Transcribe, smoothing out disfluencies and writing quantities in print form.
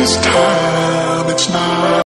this time it's not.